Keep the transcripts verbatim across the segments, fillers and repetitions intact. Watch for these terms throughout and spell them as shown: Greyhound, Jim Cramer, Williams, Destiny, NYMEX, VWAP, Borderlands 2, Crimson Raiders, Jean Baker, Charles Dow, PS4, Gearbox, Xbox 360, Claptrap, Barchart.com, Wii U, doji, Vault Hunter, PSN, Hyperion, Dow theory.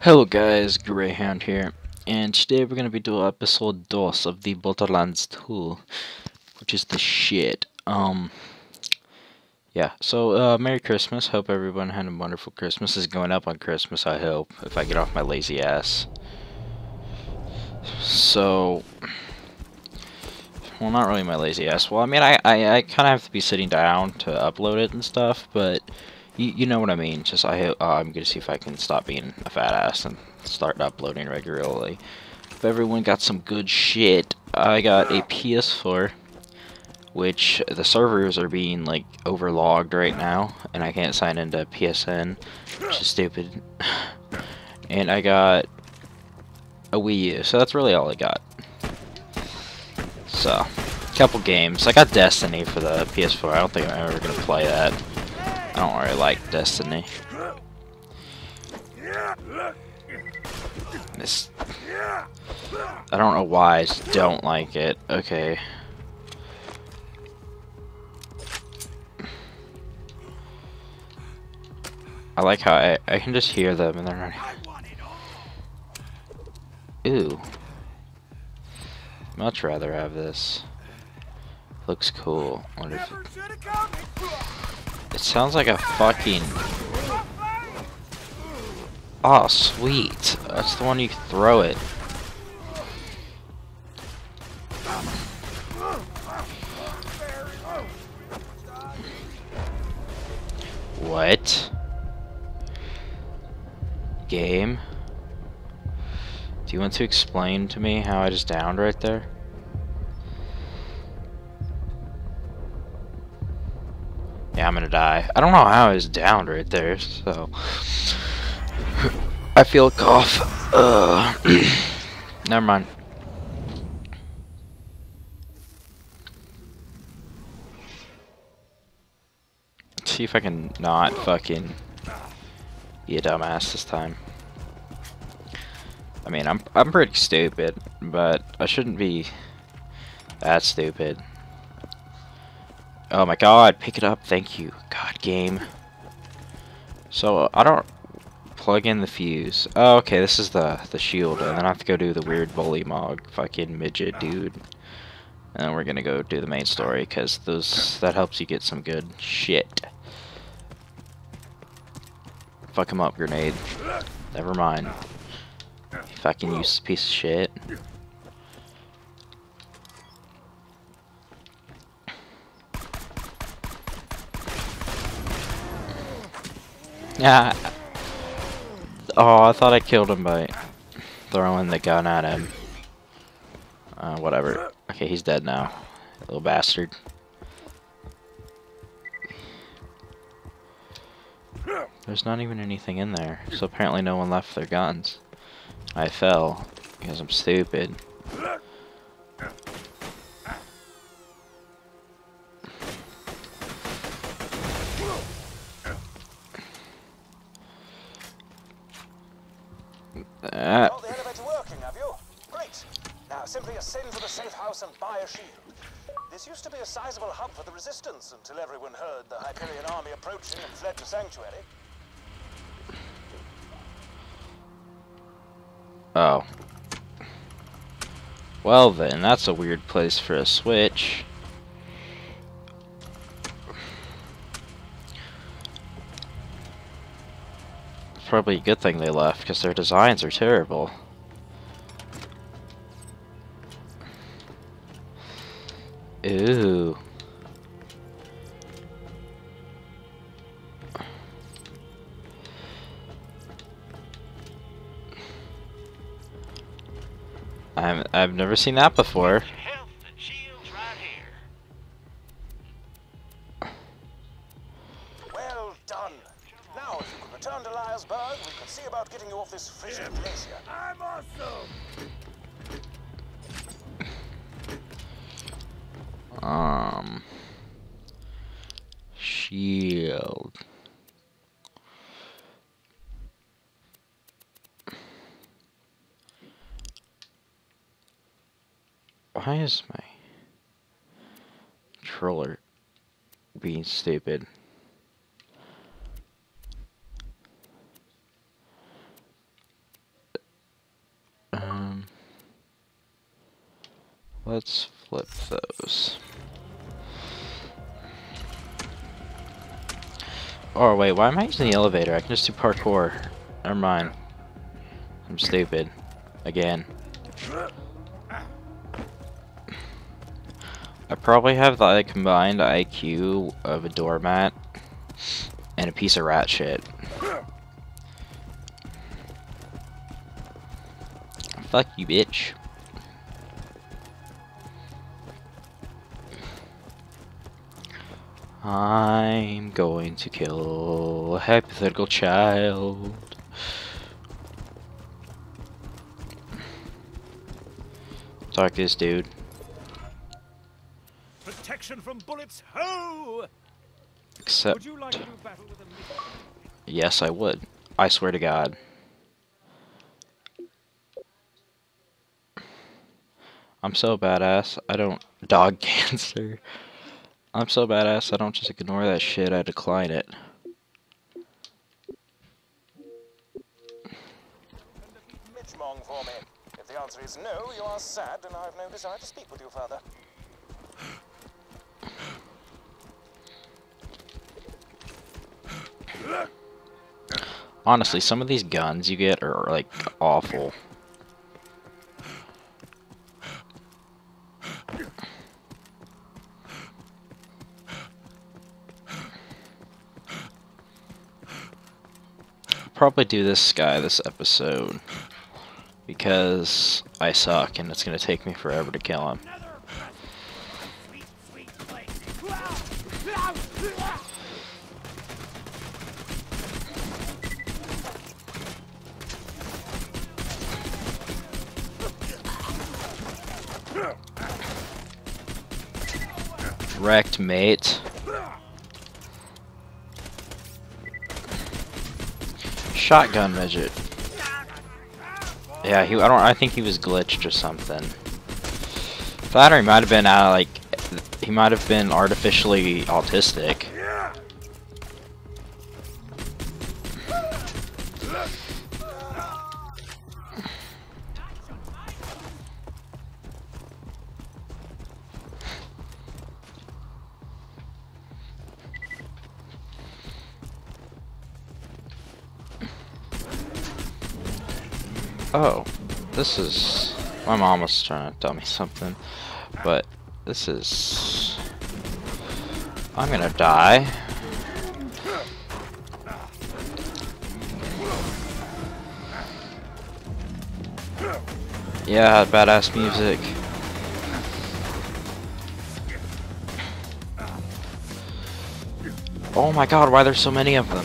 Hello guys, Greyhound here, and today we're gonna be doing episode two of the Borderlands two, which is the shit. Um, yeah, so, uh, Merry Christmas, hope everyone had a wonderful Christmas. This is going up on Christmas, I hope, if I get off my lazy ass. So, well, not really my lazy ass, well, I mean, I, I, I kinda have to be sitting down to upload it and stuff, but... You, you know what I mean, just I, uh, I'm gonna see if I can stop being a fat ass and start uploading regularly. If everyone got some good shit, I got a P S four, which the servers are being like overlogged right now, and I can't sign into P S N, which is stupid. And I got a Wii U, so that's really all I got. So, a couple games. I got Destiny for the P S four, I don't think I'm ever gonna play that. I don't really like Destiny. This, I don't know why I just don't like it. Okay. I like how I, I can just hear them and they're not... Ooh. Much rather have this. Looks cool. Wonder if it... It sounds like a fucking... Oh, sweet. That's the one you throw it. What? Game? Do you want to explain to me how I just downed right there? I'm gonna die. I don't know how I was downed right there, so I feel a cough. Uh, never mind. Let's see if I can not fucking be a dumbass this time. I mean, I'm I'm pretty stupid, but I shouldn't be that stupid. Oh my god, pick it up, thank you. God, game. So, uh, I don't plug in the fuse. Oh, okay, this is the, the shield, and then I have to go do the weird bully mog fucking midget dude. And then we're gonna go do the main story, because those that helps you get some good shit. Fuck him up, grenade. Never mind. Fucking useless piece of shit. Yeah. Oh, I thought I killed him by throwing the gun at him. Uh, whatever. Okay, he's dead now. Little bastard. There's not even anything in there, so apparently no one left their guns. I fell because I'm stupid. Uh, all the elements working, have you? Great. Now simply ascend to the safe house and buy a shield. This used to be a sizable hub for the resistance until everyone heard the Hyperion army approaching and fled to sanctuary. Oh. Well then, that's a weird place for a switch. Probably a good thing they left, because their designs are terrible. Ooh. I'm, I've never seen that before. Um, shield. Why is my controller being stupid? let's flip those. Oh wait, why am I using the elevator? I can just do parkour. Never mind. I'm stupid. Again. I probably have the combined I Q of a doormat and a piece of rat shit. Fuck you, bitch. I'm going to kill a hypothetical child. Talk to this dude. Protection from bullets, ho! Except... Would you like to do battle with a yes, I would. I swear to God. I'm so badass, I don't... Dog cancer. I'm so badass, I don't just ignore that shit, I decline it. Mitchmong for me. If the answer is no, you are sad, and I have no desire to speak with you further. Honestly, some of these guns you get are, like, awful. Probably do this guy this episode because I suck and it's gonna take me forever to kill him. Wrecked, mate. Shotgun midget. Yeah, he. I don't. I think he was glitched or something. Flattery might have been out. Uh, like he might have been artificially autistic. Oh, this is... My mom was trying to tell me something, but this is... I'm gonna die. Yeah, badass music. Oh my god, why there's so many of them?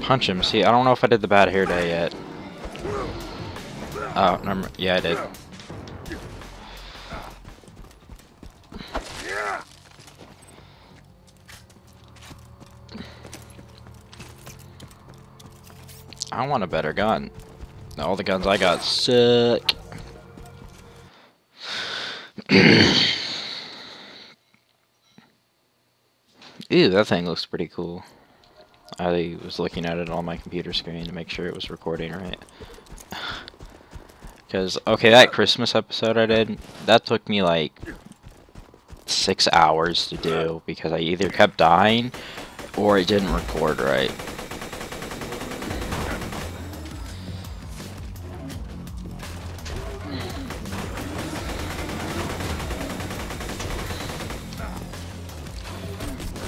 Punch him. See, I don't know if I did the bad hair day yet. Oh, number, yeah, I did. I want a better gun. All the guns I got suck. Ew, that thing looks pretty cool. I was looking at it on my computer screen to make sure it was recording right. Because, okay, that Christmas episode I did, that took me like six hours to do because I either kept dying or it didn't record right.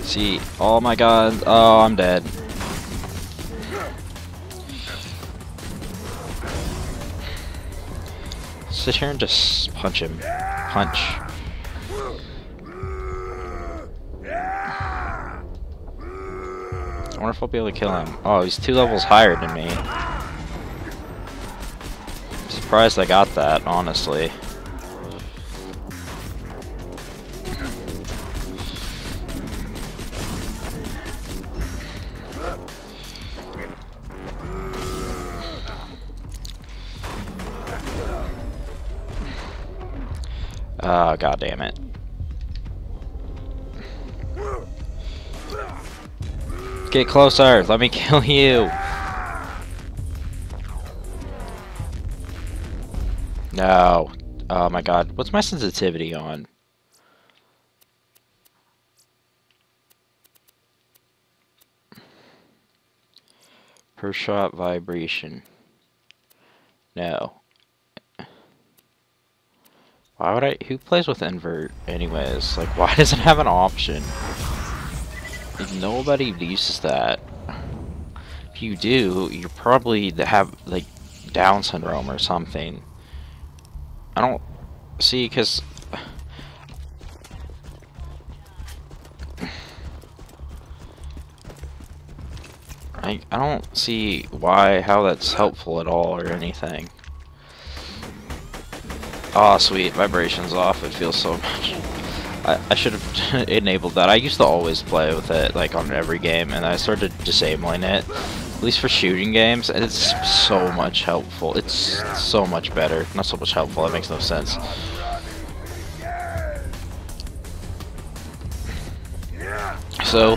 See, oh my god, oh, I'm dead. Sit here and just punch him. Punch. I wonder if I'll be able to kill him. Oh, he's two levels higher than me. I'm surprised I got that, honestly. Oh, god damn it. Get closer. Let me kill you. No. Oh my god. What's my sensitivity on? Per shot vibration. No. Why would I? Who plays with invert anyways? Like, why does it have an option? Like, nobody uses that. If you do, you probably have, like, Down syndrome or something. I don't see, because I, I don't see why, how that's helpful at all or anything. Aw, oh, sweet. Vibration's off. It feels so much. I, I should have enabled that. I used to always play with it, like, on every game, and I started disabling it. At least for shooting games, and it's so much helpful. It's so much better. Not so much helpful. That makes no sense. So,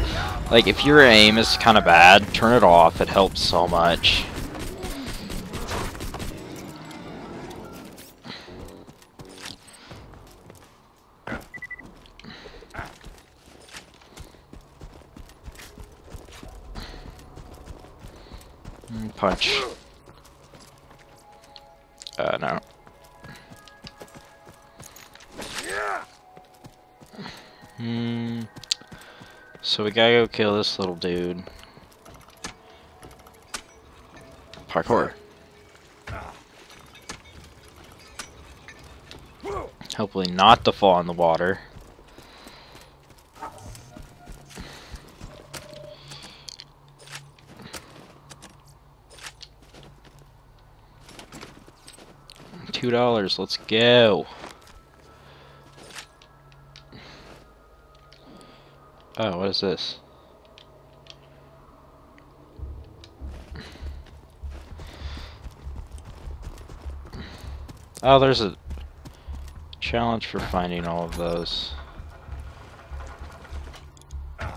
like, if your aim is kind of bad, turn it off. It helps so much. Punch. Uh, no. Hmm. So we gotta go kill this little dude. Parkour. Hopefully not to fall in the water. two dollars, let's go. Oh, what is this? Oh, there's a challenge for finding all of those.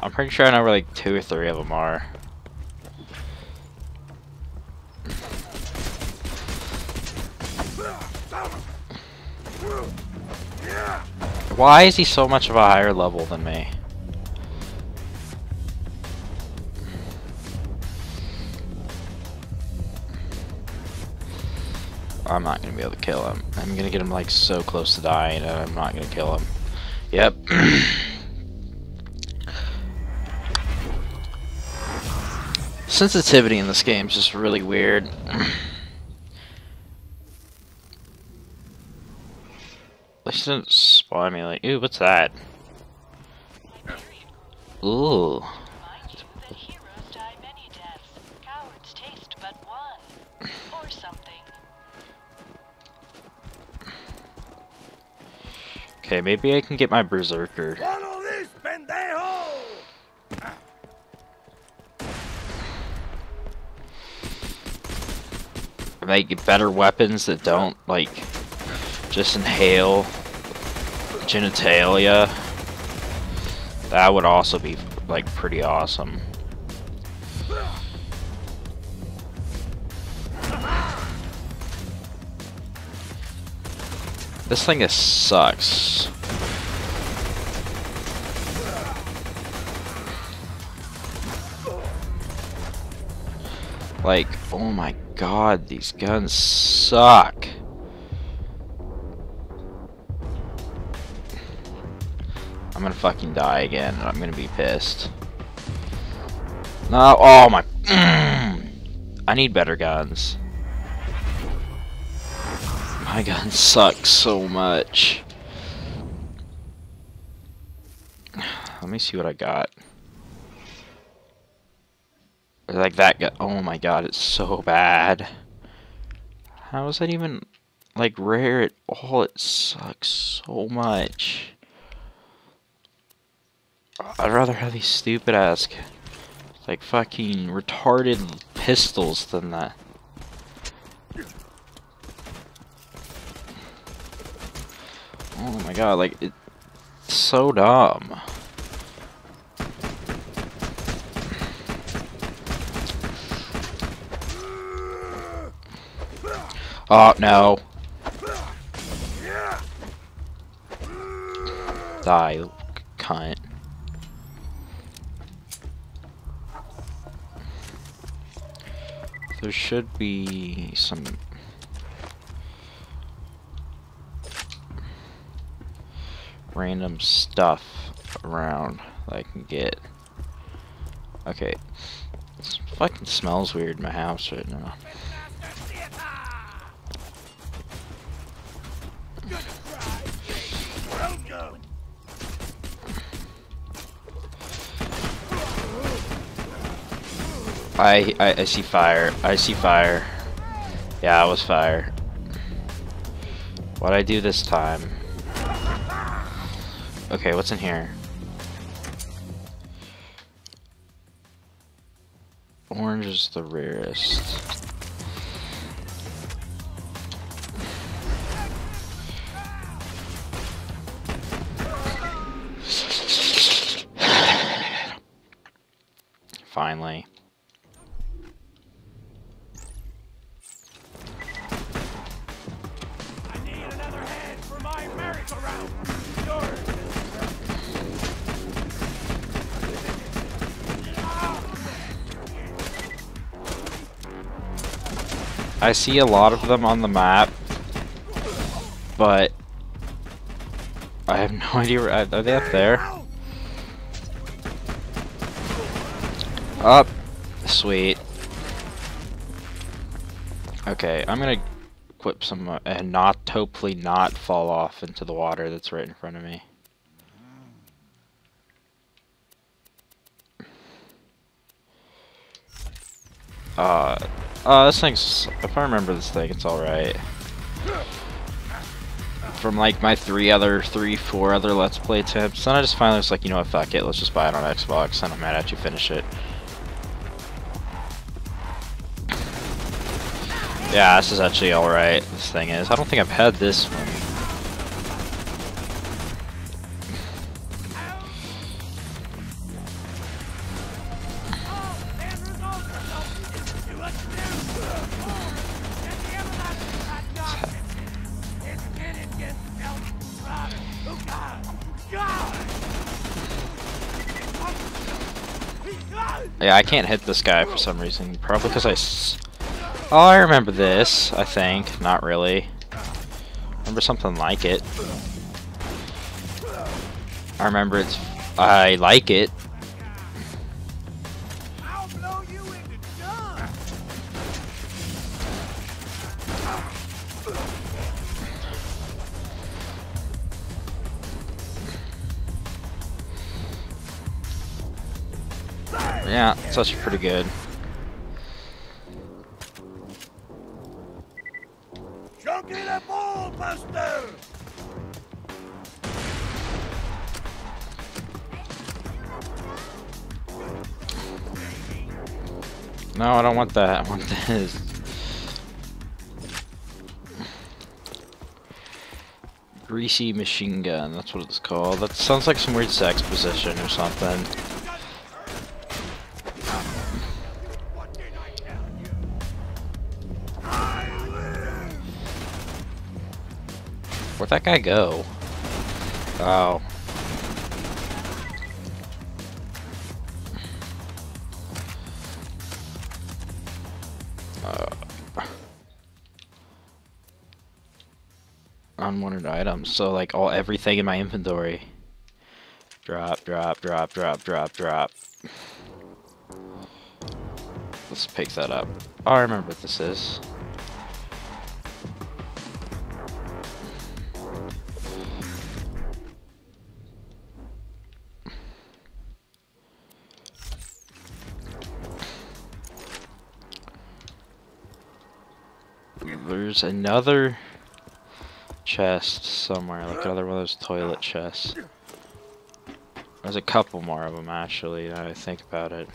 I'm pretty sure I know where like two or three of them are. Why is he so much of a higher level than me? I'm not gonna be able to kill him. I'm gonna get him like so close to dying and I'm not gonna kill him. Yep. Sensitivity in this game is just really weird. At least it didn't spawn me like, ooh, what's that? Ooh. Okay, maybe I can get my berserker. Make better weapons that don't like just inhale genitalia. That would also be like pretty awesome. This thing is sucks. Like, oh my god, these guns suck. I'm gonna fucking die again, and I'm gonna be pissed. No, oh my. I need better guns. My gun sucks so much. Let me see what I got. Like that gun. Oh my god, it's so bad. How is that even like rare at all? It sucks so much. I'd rather have these stupid ass like fucking retarded pistols than that. Oh my god, like, it's so dumb. Oh, no. Die, cunt. There should be some... random stuff around that I can get. Okay. This fucking smells weird in my house right now. I, I, I see fire. I see fire. Yeah, it was fire. What'd I do this time? Okay, what's in here? Orange is the rarest. Finally. I see a lot of them on the map, but I have no idea where. Are they up there? Up. Sweet. Okay, I'm gonna equip some uh, and not, hopefully not fall off into the water that's right in front of me. Uh... Uh, this thing's, if I remember this thing, it's alright. From like my three other, three, four other Let's Play attempts, then I just finally was like, you know what, fuck it, let's just buy it on Xbox, and I'm mad at you, finish it. Yeah, this is actually alright, this thing is. I don't think I've had this one. Yeah, I can't hit this guy for some reason. Probably because I... S oh, I remember this, I think. Not really. Remember something like it. I remember it's... I like it. Yeah, it's actually pretty good. No, I don't want that. I want this. Greasy machine gun, that's what it's called. That sounds like some weird sex position or something. Where'd that guy go? Oh. Uh. Unwanted items. So like all everything in my inventory. Drop, drop, drop, drop, drop, drop. Let's pick that up. Oh, I remember what this is. There's another chest somewhere, like another one of those toilet chests. There's a couple more of them, actually, now I think about it.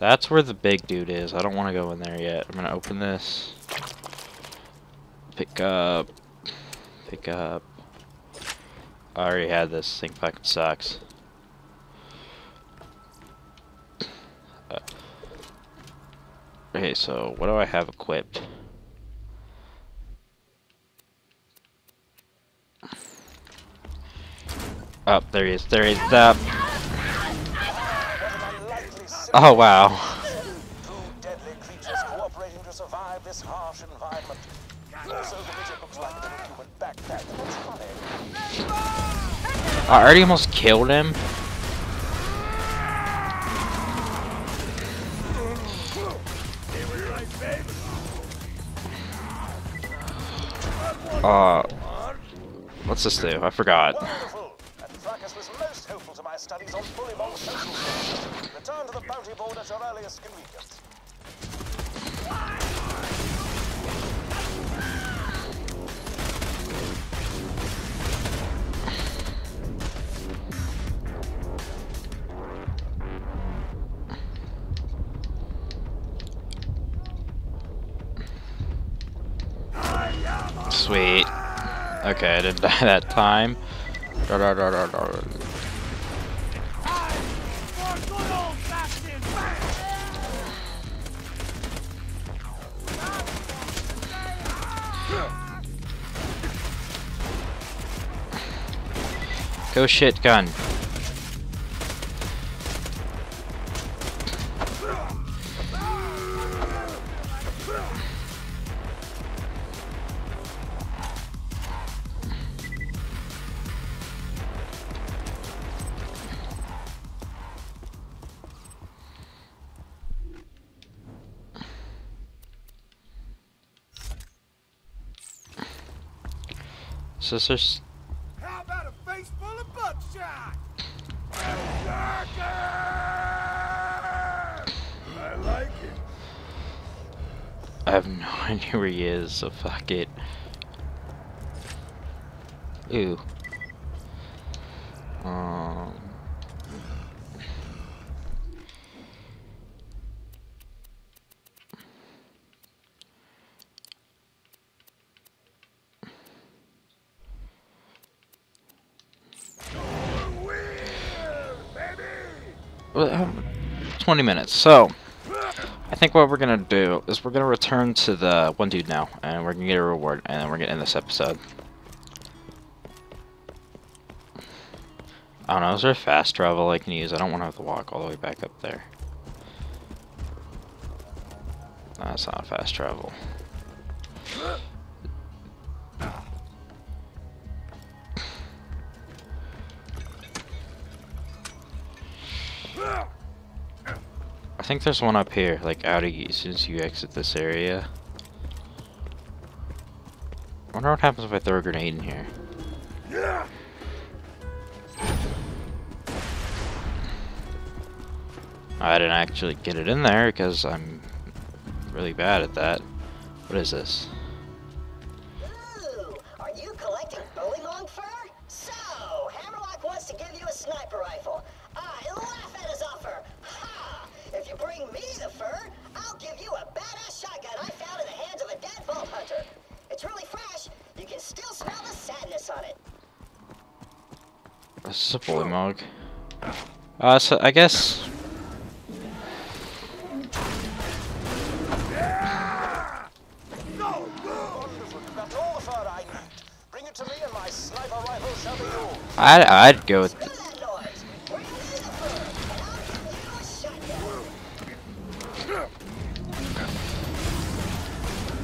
That's where the big dude is. I don't want to go in there yet. I'm going to open this. Pick up. Pick up. I already had this. This thing fucking sucks. Uh, okay, so what do I have equipped? Up, oh, there he is, there he is, up. Oh, wow. I already almost killed him. Uh, what's this do? I forgot. Sweet. Okay, I didn't die that time. Da, da, da, da, da. Go shit gun. Sisters. How about a face full of buckshot? I like it. I have no idea where he is, so fuck it. Ooh. Um. twenty minutes, so I think what we're gonna do is we're gonna return to the one dude now, and we're gonna get a reward, and then we're gonna end this episode. I don't know, is there a fast travel I can use? I don't want to have to walk all the way back up there. No, that's not fast travel. I think there's one up here, like out of as soon as you exit this area. I wonder what happens if I throw a grenade in here. Yeah. I didn't actually get it in there because I'm really bad at that. What is this? Ooh, are you collecting bowling long fur? So, Hammerlock wants to give you a sniper rifle. I laugh at his offer. If you bring me the fur, I'll give you a badass shotgun I found in the hands of a dead Vault Hunter. It's really fresh. You can still smell the sadness on it. This is a bully mug. Uh, so I guess... Yeah! No! Wonderful. That's all the fur I need. Bring it to me and my sniper rifle shall be yours. I'd, I'd go with... Th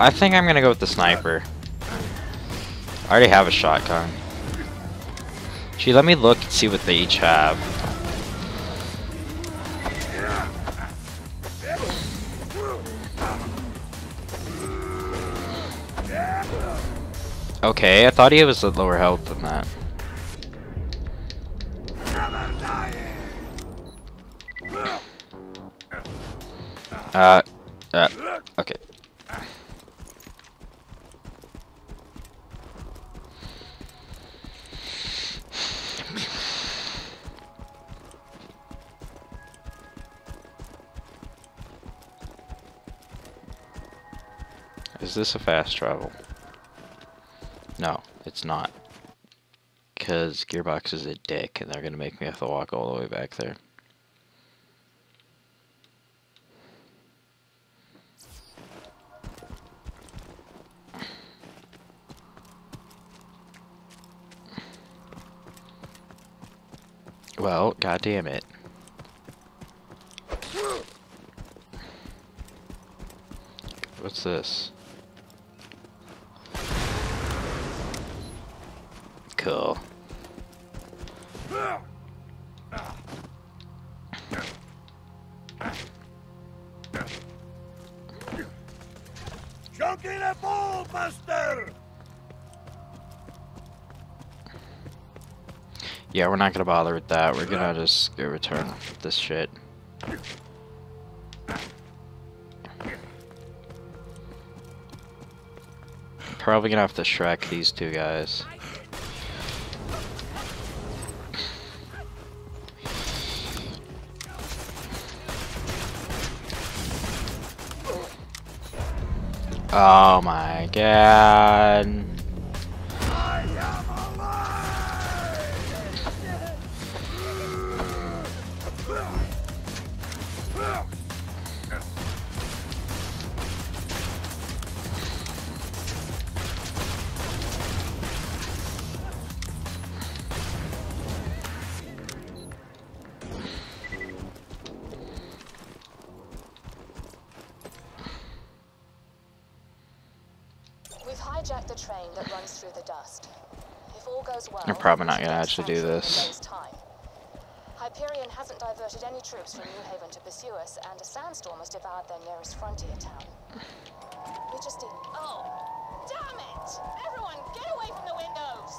I think I'm gonna go with the sniper. I already have a shotgun. Gee, let me look and see what they each have. Okay, I thought he was at lower health than that. Uh, uh, okay. Is this a fast travel? No, it's not. Because Gearbox is a dick and they're going to make me have to walk all the way back there. Well, god damn it. What's this? Cool. Junkie the ball buster. Yeah, we're not gonna bother with that. We're gonna just go return this shit. Probably gonna have to Shrek these two guys. Oh my god. I'm probably not gonna actually do this. Hyperion hasn't diverted any troops from New Haven to pursue us, and a sandstorm has devoured their nearest frontier town. We just did. Oh, damn it! Everyone, get away from the windows!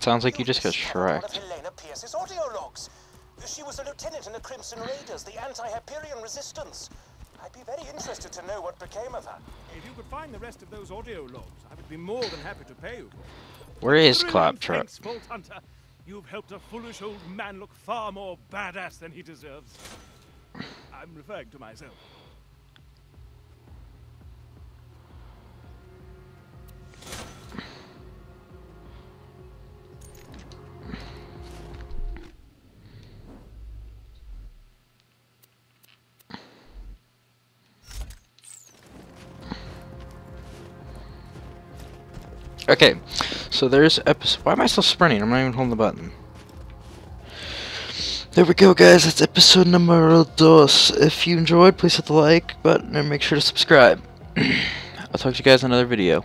Sounds like you just got shreked. Helena Pierce's audio logs. She was a lieutenant in the Crimson Raiders, the anti-Hyperion resistance. I'd be very interested to know what became of her. If you could find the rest of those audio logs, I would be more than happy to pay you. Where is Claptrap? Thanks, Vault Hunter. You've helped a foolish old man look far more badass than he deserves. I'm referring to myself. Okay, so there's episode. Why am I still sprinting? I'm not even holding the button. There we go, guys. That's episode number dos. If you enjoyed, please hit the like button and make sure to subscribe. I'll talk to you guys in another video.